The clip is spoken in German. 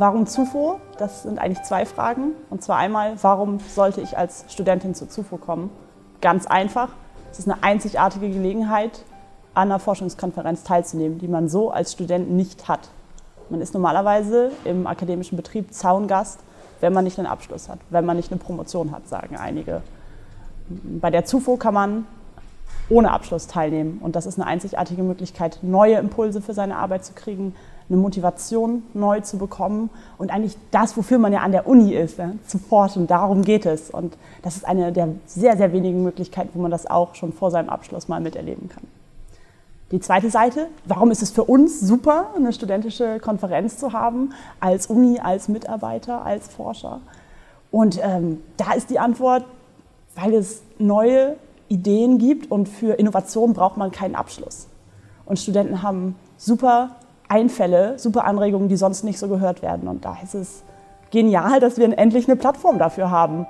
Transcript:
Warum ZUfo? Das sind eigentlich zwei Fragen. Und zwar einmal, warum sollte ich als Studentin zu ZUfo kommen? Ganz einfach, es ist eine einzigartige Gelegenheit, an einer Forschungskonferenz teilzunehmen, die man so als Student nicht hat. Man ist normalerweise im akademischen Betrieb Zaungast, wenn man nicht einen Abschluss hat, wenn man nicht eine Promotion hat, sagen einige. Bei der ZUfo kann man ohne Abschluss teilnehmen und das ist eine einzigartige Möglichkeit, neue Impulse für seine Arbeit zu kriegen, eine Motivation neu zu bekommen und eigentlich das, wofür man ja an der Uni ist, zu forschen, darum geht es. Und das ist eine der sehr, sehr wenigen Möglichkeiten, wo man das auch schon vor seinem Abschluss mal miterleben kann. Die zweite Seite, warum ist es für uns super, eine studentische Konferenz zu haben, als Uni, als Mitarbeiter, als Forscher? Und da ist die Antwort, weil es neue Ideen gibt und für Innovation braucht man keinen Abschluss. Und Studenten haben super Einfälle, super Anregungen, die sonst nicht so gehört werden. Und da ist es genial, dass wir endlich eine Plattform dafür haben.